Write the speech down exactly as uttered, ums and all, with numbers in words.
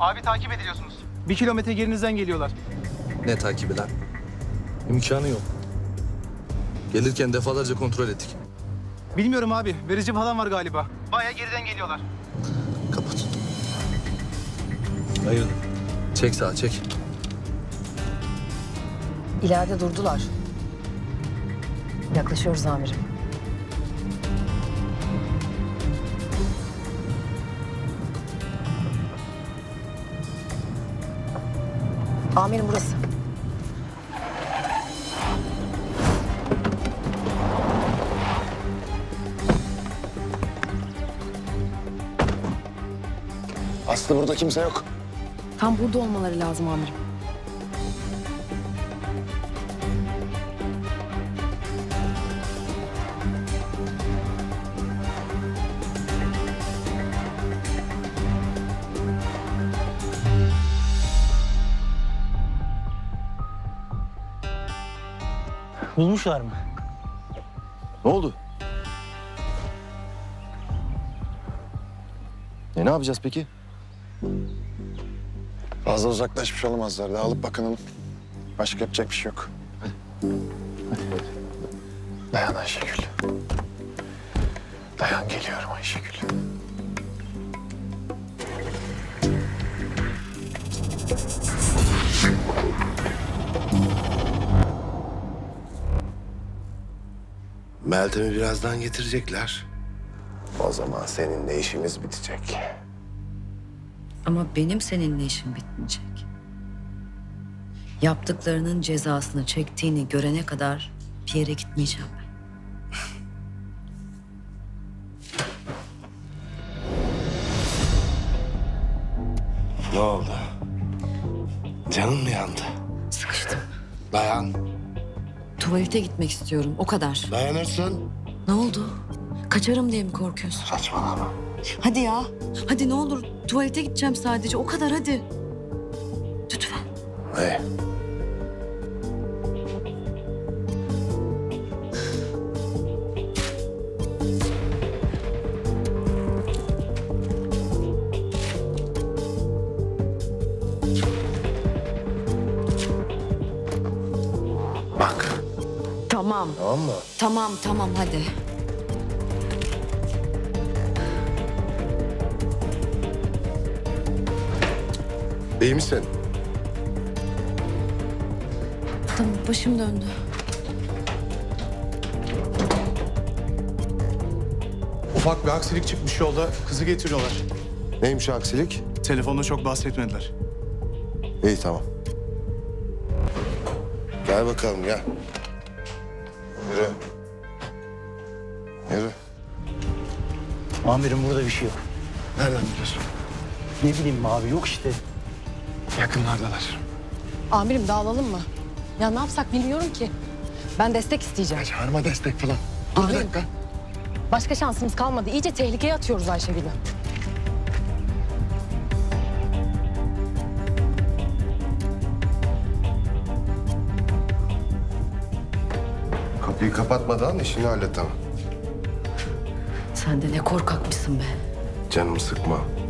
Abi takip ediliyorsunuz. Bir kilometre gerinizden geliyorlar. Ne takibi lan? İmkanı yok. Gelirken defalarca kontrol ettik. Bilmiyorum abi. Verici falan var galiba. Bayağı geriden geliyorlar. Kapat. Hayır. Çek sağa, çek. İleride durdular. Yaklaşıyoruz amirim. Amirim burası. Aslı burada kimse yok. Tam burada olmaları lazım amirim. Bulmuşlar mı? Ne oldu? E ne yapacağız peki? Fazla uzaklaşmış olamazlar. Dağılıp bakınalım. Başka yapacak bir şey yok. Hadi. Hadi. Dayan Ayşegül. Dayan, geliyorum Ayşegül. Meltem'i birazdan getirecekler. O zaman seninle işimiz bitecek. Ama benim seninle işim bitmeyecek. Yaptıklarının cezasını çektiğini görene kadar bir yere gitmeyeceğim ben. Ne oldu? Canın mı yandı? Sıkıştım. Dayan. Tuvalete gitmek istiyorum, o kadar. Dayanırsın. Ne oldu? Kaçarım diye mi korkuyorsun? Saçmalama. Hadi ya, hadi ne olur. Tuvalete gideceğim sadece, o kadar hadi. Lütfen. Ne? Bak. Tamam. Tamam mı? Tamam, tamam hadi. İyi misin? Tamam, başım döndü. Ufak bir aksilik çıkmış yolda, kızı getiriyorlar. Neymiş aksilik? Telefonda çok bahsetmediler. İyi, tamam. Gel bakalım, gel. Yürü. Yürü. Amirim burada bir şey yok. Nereden biliyorsun? Ne bileyim abi, yok işte. Yakınlardalar. Amirim dağılalım mı? Ya ne yapsak bilmiyorum ki. Ben destek isteyeceğim. Ya çağırma destek falan. Dur amirim, bir dakika. Başka şansımız kalmadı. İyice tehlikeye atıyoruz Ayşegül'ü. Kapıyı kapatmadan işini hallet ama. Sen de ne korkakmışsın be. Canımı sıkma.